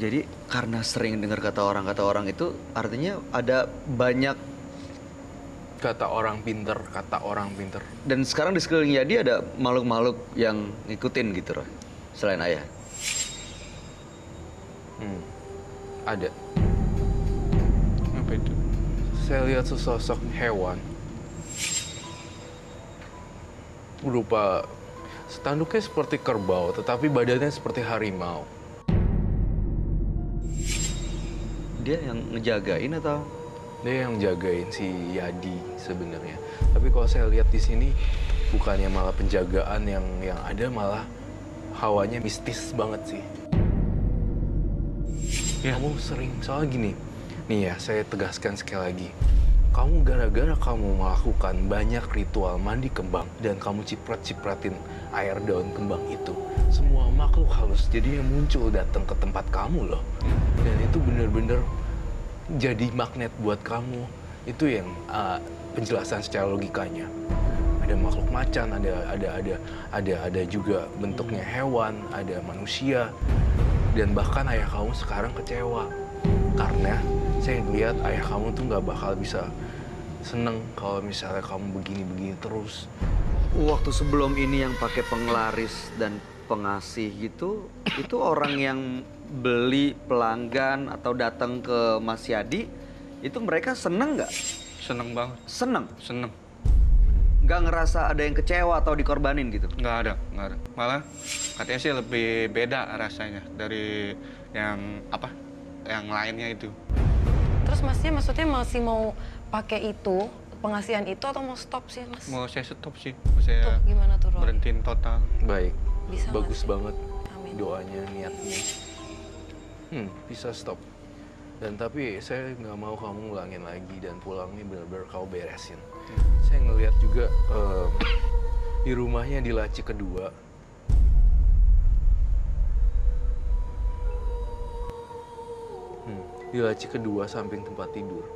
Jadi karena sering dengar kata orang itu artinya ada banyak kata orang pinter. Dan sekarang di sekeliling Yadi ada makhluk-makhluk yang ngikutin gitu Roy, selain ayah. Ada. Apa itu? Saya lihat sesosok hewan. Berupa tanduknya seperti kerbau, tetapi badannya seperti harimau. Dia yang ngejagain atau? Dia yang jagain si Yadi sebenarnya. Tapi kalau saya lihat di sini bukannya malah penjagaan yang ada, malah hawanya mistis banget sih. Ya. Kamu sering soal gini. Nih ya, saya tegaskan sekali lagi. Kamu gara-gara kamu melakukan banyak ritual mandi kembang dan kamu ciprat-cipratin air daun kembang itu, semua makhluk halus jadinya muncul datang ke tempat kamu loh. Dan itu bener-bener jadi magnet buat kamu. Itu yang penjelasan secara logikanya. Ada makhluk macan, ada juga bentuknya hewan, ada manusia. Dan bahkan ayah kamu sekarang kecewa karena saya lihat ayah kamu tuh nggak bakal bisa seneng kalau misalnya kamu begini-begini terus. Waktu sebelum ini yang pakai penglaris dan pengasih gitu, itu orang yang beli pelanggan atau datang ke Mas Yadi, itu mereka seneng nggak? Seneng banget. Seneng? Seneng. Nggak ngerasa ada yang kecewa atau dikorbanin gitu? Nggak ada. Malah katanya sih lebih beda rasanya dari yang lainnya itu. Terus masnya maksudnya masih mau pakai itu, pengasihan itu, atau mau stop sih mas? Mau saya stop sih. Mau saya tuh, gimana tuh, Roy? Berhentiin total. Baik. Bisa bagus banget. Amin. Doanya, niatnya. Bisa stop. Dan tapi saya nggak mau kamu ngulangin lagi dan pulangnya bener-bener kau beresin. Saya ngelihat juga di rumahnya di laci kedua. Di laci kedua samping tempat tidur.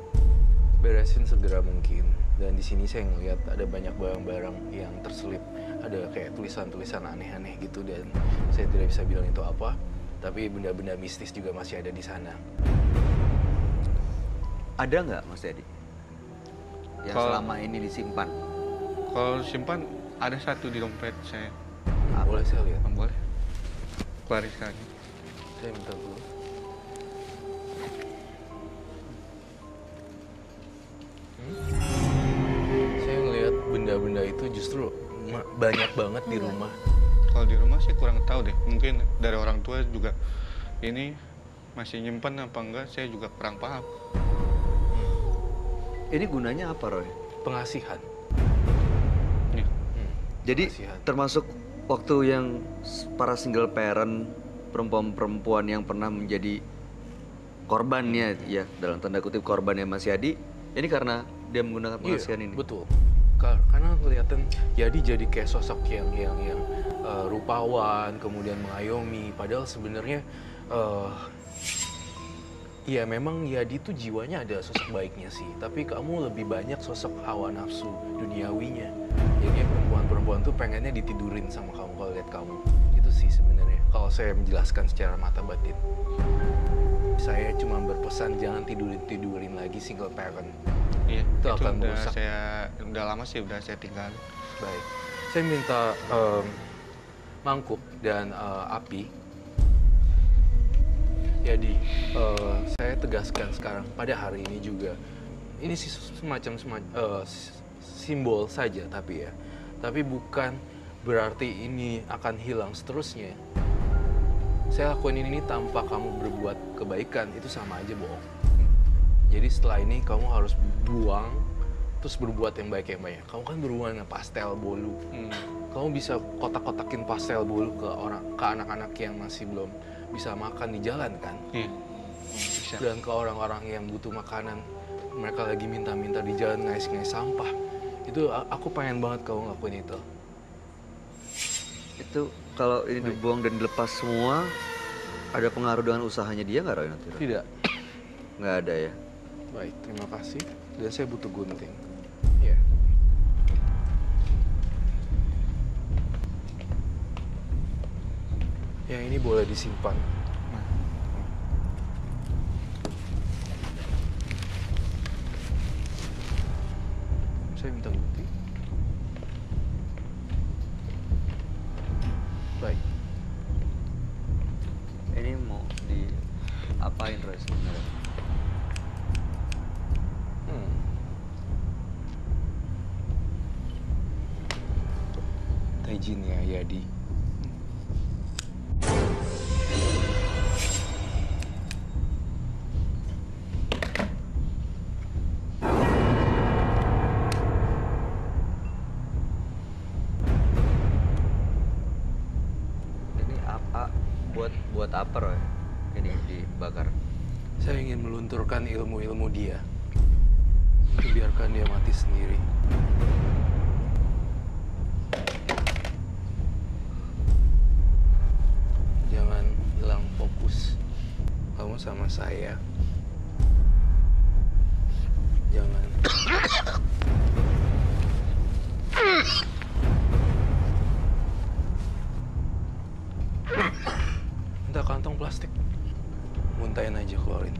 Beresin segera mungkin. Dan di sini saya ngelihat ada banyak barang-barang yang terselip. Ada kayak tulisan-tulisan aneh-aneh gitu dan saya tidak bisa bilang itu apa. Tapi benda-benda mistis juga masih ada di sana. Ada nggak, Mas Yadi? Yang kalo selama ini disimpan? Kalau disimpan, ada satu di dompet saya. Boleh saya lihat? Boleh. Keluarin sekali. Saya minta dulu. Saya ngelihat benda-benda itu justru banyak banget di rumah. Kalau di rumah sih kurang tahu deh, mungkin dari orang tua juga ini masih nyimpan apa enggak, saya juga kurang paham. Ini gunanya apa, Roy? Pengasihan. Ya. Jadi pengasihan. Termasuk waktu yang para single parent, perempuan-perempuan yang pernah menjadi korbannya, ya dalam tanda kutip korbannya Mas Yadi, ini karena dia menggunakan pengasihan ini? Betul. Karena kelihatan Yadi jadi kayak sosok yang rupawan, kemudian mengayomi. Padahal sebenarnya, ya memang Yadi tuh jiwanya ada sosok baiknya sih. Tapi kamu lebih banyak sosok hawa nafsu duniawinya. Jadi perempuan-perempuan tuh pengennya ditidurin sama kamu kalau lihat kamu. Itu sih sebenarnya. Kalau saya menjelaskan secara mata batin, saya cuma berpesan jangan tidurin lagi single parent. Iya, itu akan merusak. Udah lama sih udah saya tinggal. Baik, saya minta mangkuk dan api. Jadi saya tegaskan sekarang pada hari ini juga ini sih semacam simbol saja tapi ya, tapi bukan berarti ini akan hilang seterusnya. Saya lakuin ini tanpa kamu berbuat kebaikan, itu sama aja bohong. Jadi setelah ini kamu harus buang terus berbuat yang baik yang banyak. Kamu kan berhubungan dengan pastel bolu. Kamu bisa kotak-kotakin pastel bolu ke anak-anak yang masih belum bisa makan di jalan kan? Bisa. Dan ke orang-orang yang butuh makanan, mereka lagi minta-minta di jalan, ngais-ngais sampah. Itu aku pengen banget kamu ngelakuin itu. Itu kalau ini dibuang dan dilepas semua, ada pengaruh dengan usahanya dia nggak, Roy? Tidak. Nggak ada ya? Baik, terima kasih. Dan saya butuh gunting. Yang ini boleh disimpan. saya minta bukti. Baik. Ini mau diapain Roy sebenarnya? Izin ya, Yadi. Ini apa? Buat apa, Roy? Ini dibakar. Saya ingin melunturkan ilmu-ilmu dia. Biarkan dia mati sendiri. Sama saya, jangan. Minta kantong plastik, muntahin aja, keluarin.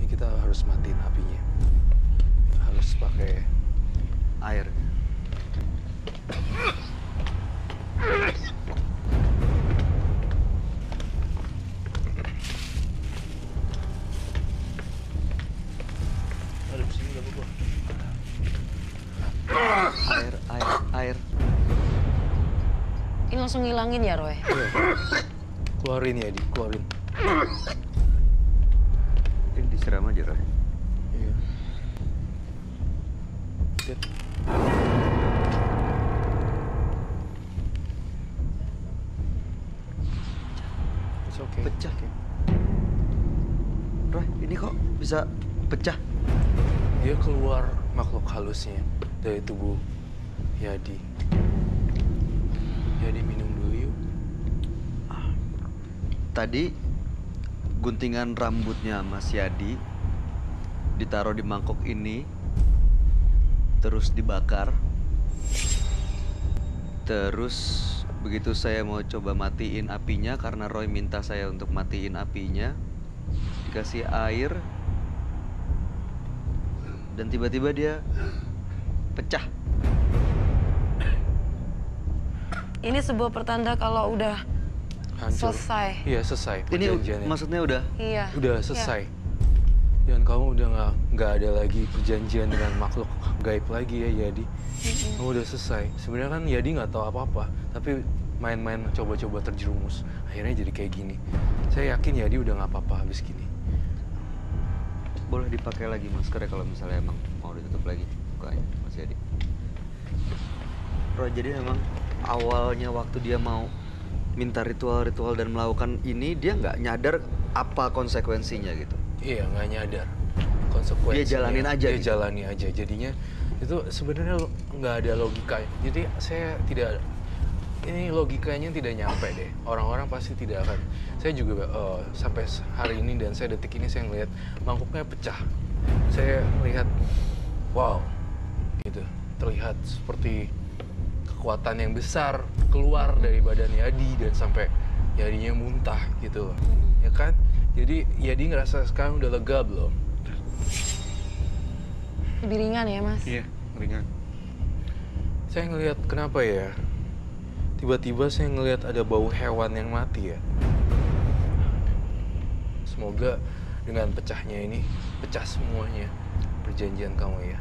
Ini kita harus matiin apinya, harus pakai air. Langsung ngilangin ya, Roy? Keluarin ya, Di. Keluarin. Ini disiram aja, Roy. Iya. Lihat. It's okay. Pecah, ya? Roy, ini kok bisa pecah? Dia keluar makhluk halusnya dari tubuh Yadi. Jadi minum dulu yuk. Tadi guntingan rambutnya Mas Yadi ditaruh di mangkok ini, terus dibakar, terus begitu saya mau coba matiin apinya karena Roy minta saya untuk matiin apinya, dikasih air dan tiba-tiba dia pecah. Ini sebuah pertanda kalau udah hancur. Selesai. Iya, selesai. Ini maksudnya udah? Iya. Udah selesai. Iya. Dan kamu udah nggak ada lagi perjanjian dengan makhluk gaib lagi ya, Yadi. Kamu udah selesai. Sebenarnya kan Yadi nggak tahu apa-apa, tapi main-main coba-coba terjerumus. Akhirnya jadi kayak gini. Saya yakin Yadi udah nggak apa-apa habis gini. Boleh dipakai lagi maskernya kalau misalnya emang mau ditutup lagi mukanya, Mas Yadi. Bro, jadi emang awalnya waktu dia mau minta ritual-ritual dan melakukan ini, dia nggak nyadar apa konsekuensinya gitu. Iya, nggak nyadar konsekuensinya. Dia jalanin aja. Dia gitu. Jalani aja. Jadinya itu sebenarnya nggak ada logika. Jadi saya tidak, ini logikanya tidak nyampe deh. Orang-orang pasti tidak akan. Saya juga sampai hari ini dan saya detik ini saya ngelihat mangkuknya pecah. Saya melihat, wow, gitu. Terlihat seperti kekuatan yang besar keluar dari badan Yadi dan sampai Yadinya muntah gitu loh, ya kan? Jadi Yadi ngerasa sekarang udah lega belum? Lebih ringan ya, Mas? Iya, ringan. Saya ngelihat kenapa ya? Tiba-tiba saya ngelihat ada bau hewan yang mati ya. Semoga dengan pecahnya ini, pecah semuanya perjanjian kamu ya.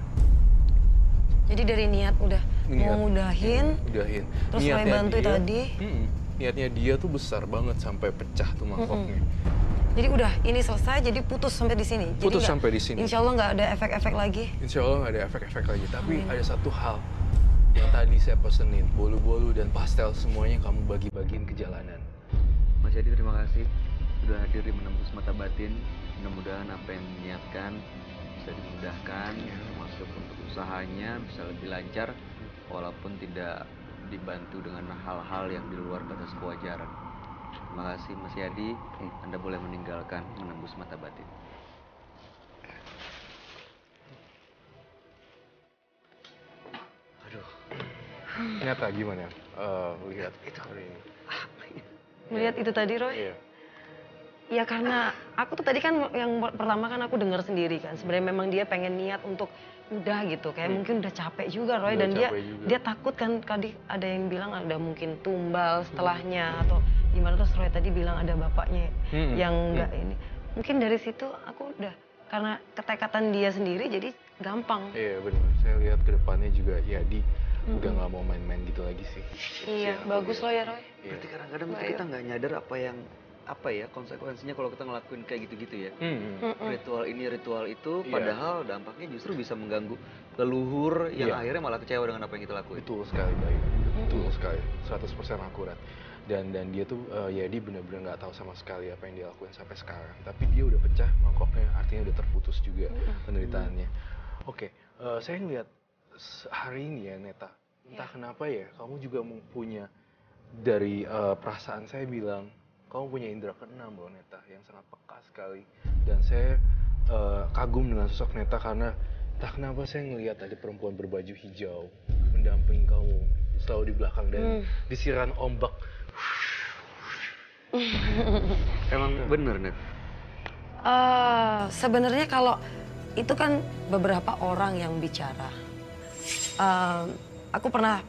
Jadi dari niat udah mau mudahin, terus mulai bantu tadi. Niatnya dia tuh besar banget sampai pecah tuh mangkoknya. Jadi udah ini selesai, jadi putus sampai di sini. Putus jadi sampai di sini. Insya Allah nggak ada efek-efek lagi. Insya Allah nggak ada efek-efek lagi. Tapi ada satu hal yang tadi saya pesenin, bolu-bolu dan pastel semuanya kamu bagi-bagiin ke jalanan. Mas Yadi, terima kasih sudah hadir di Menembus Mata Batin. Mudah-mudahan apa yang diniatkan bisa dimudahkan, termasuk untuk usahanya bisa lebih lancar, walaupun tidak dibantu dengan hal-hal yang di luar batas kewajaran. Terima kasih Mas Yadi, Anda boleh meninggalkan Menembus Mata Batin. Aduh, ternyata gimana? Lihat itu hari ini. Melihat itu tadi, Roy? Iya. Ya karena aku tuh tadi kan yang pertama kan aku dengar sendiri kan. Sebenarnya memang dia pengen niat untuk udah gitu. Kayak mungkin udah capek juga Roy. Dan dia takut kan tadi ada yang bilang ada mungkin tumbal setelahnya. Atau gimana terus Roy tadi bilang ada bapaknya yang enggak ini. Mungkin dari situ aku udah karena ketekatan dia sendiri jadi gampang. Iya benar. Saya lihat ke depannya juga Yadi udah nggak mau main-main gitu lagi sih. Iya bagus loh ya Roy. Berarti kadang-kadang kita nggak nyadar apa yang... apa ya konsekuensinya kalau kita ngelakuin kayak gitu-gitu ya. Ritual ini ritual itu padahal dampaknya justru bisa mengganggu leluhur yang akhirnya malah kecewa dengan apa yang kita lakuin. Betul sekali Bayu, betul sekali, 100% akurat. Dan dia tuh Yadi bener-bener nggak tahu sama sekali apa yang dia lakuin sampai sekarang. Tapi dia udah pecah mangkoknya, artinya udah terputus juga penderitaannya. Oke, saya ngeliat hari ini ya Neta, entah kenapa ya kamu juga punya dari perasaan saya bilang kamu punya indera keenam loh Neta, yang sangat peka sekali. Dan saya kagum dengan sosok Neta karena tak kenapa saya ngelihat ada perempuan berbaju hijau mendampingi kamu selalu di belakang dan disiram ombak. Emang bener Net? Sebenarnya kalau itu kan beberapa orang yang bicara. Aku pernah,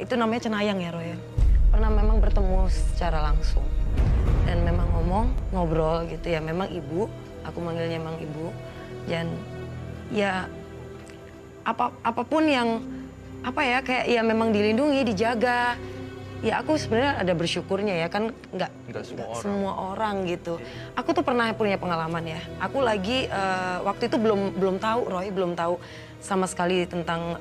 itu namanya cenayang ya Roy, pernah memang bertemu secara langsung. Dan memang ngobrol gitu ya, memang ibu, aku manggilnya memang ibu. Dan ya apapun yang, kayak ya memang dilindungi, dijaga. Ya aku sebenarnya ada bersyukurnya ya, kan nggak semua orang gitu. Aku tuh pernah punya pengalaman ya, aku lagi waktu itu belum tahu Roy, belum tahu sama sekali tentang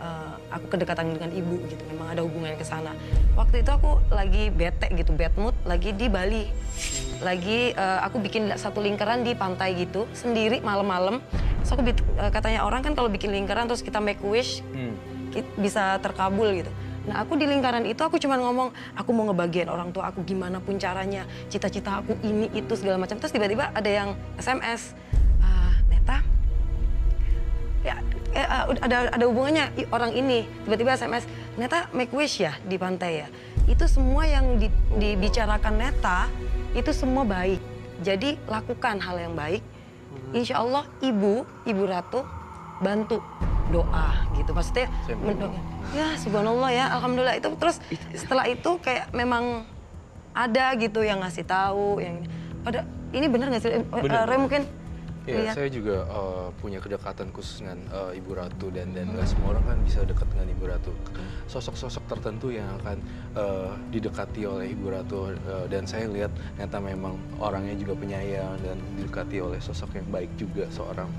aku kedekatan dengan ibu gitu, memang ada hubungan ke sana. Waktu itu aku lagi bete gitu, bad mood, lagi di Bali. Lagi aku bikin satu lingkaran di pantai gitu, sendiri malam-malam. Terus aku katanya orang kan kalau bikin lingkaran terus kita make wish, kita bisa terkabul gitu. Nah aku di lingkaran itu aku cuma ngomong, aku mau ngebagiin orang tua aku gimana pun caranya, cita-cita aku ini itu segala macam. Terus tiba-tiba ada yang SMS, Neta, ya ada hubungannya orang ini. Tiba-tiba SMS, Neta make wish ya di pantai ya. Itu semua yang dibicarakan Neta, itu semua baik. Jadi lakukan hal yang baik. Insya Allah ibu ratu bantu doa gitu. Maksudnya mendoakan. Ya subhanallah ya, alhamdulillah itu. Terus setelah itu kayak memang ada gitu yang ngasih tahu yang pada ini benar nggak sih Roy mungkin? Iya, saya juga punya kedekatan khusus dengan Ibu Ratu dan nggak semua orang kan bisa dekat dengan Ibu Ratu. Sosok-sosok tertentu yang akan didekati oleh Ibu Ratu dan saya lihat ternyata memang orangnya juga penyayang dan didekati oleh sosok yang baik juga, seorang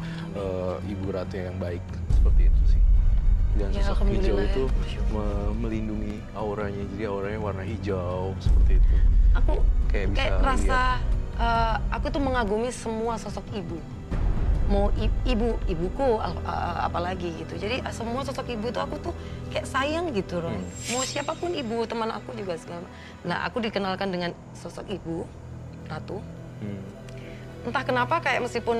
Ibu Ratu yang baik seperti itu sih. Dan sosok hijau itu melindungi auranya, jadi auranya warna hijau seperti itu. Aku kayak rasa aku tuh mengagumi semua sosok ibu, mau ibuku apalagi gitu. Jadi semua sosok ibu itu aku tuh kayak sayang gitu Roy. Mau siapapun ibu, teman aku juga segala. Nah aku dikenalkan dengan sosok ibu Ratu. Entah kenapa kayak meskipun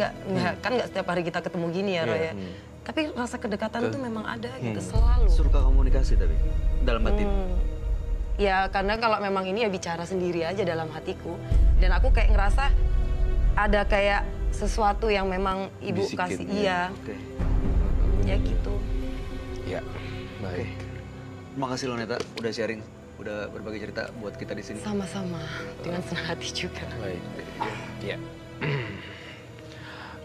nggak setiap hari kita ketemu gini ya Roy ya. Tapi rasa kedekatan itu memang ada gitu, selalu. Suka komunikasi tapi dalam batin? Ya karena kalau memang ini ya bicara sendiri aja dalam hatiku. Dan aku kayak ngerasa ada kayak sesuatu yang memang ibu bisikin, kasih. Iya. Okay. Ya gitu. Ya, baik. Terima kasih loh Neta, udah sharing. Udah berbagi cerita buat kita di sini. Sama-sama, dengan senang hati juga. Baik, ya.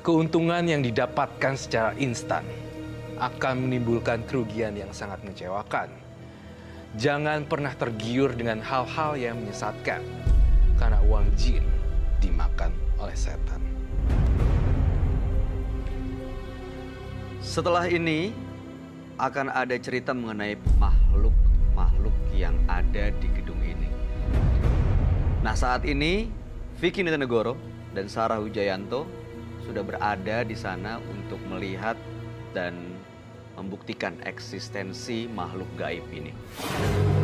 Keuntungan yang didapatkan secara instan akan menimbulkan kerugian yang sangat mengecewakan. Jangan pernah tergiur dengan hal-hal yang menyesatkan, karena uang jin dimakan oleh setan. Setelah ini akan ada cerita mengenai makhluk-makhluk yang ada di gedung ini. Nah saat ini Vicky Nitenegoro dan Sarah Hujayanto sudah berada di sana untuk melihat dan membuktikan eksistensi makhluk gaib ini.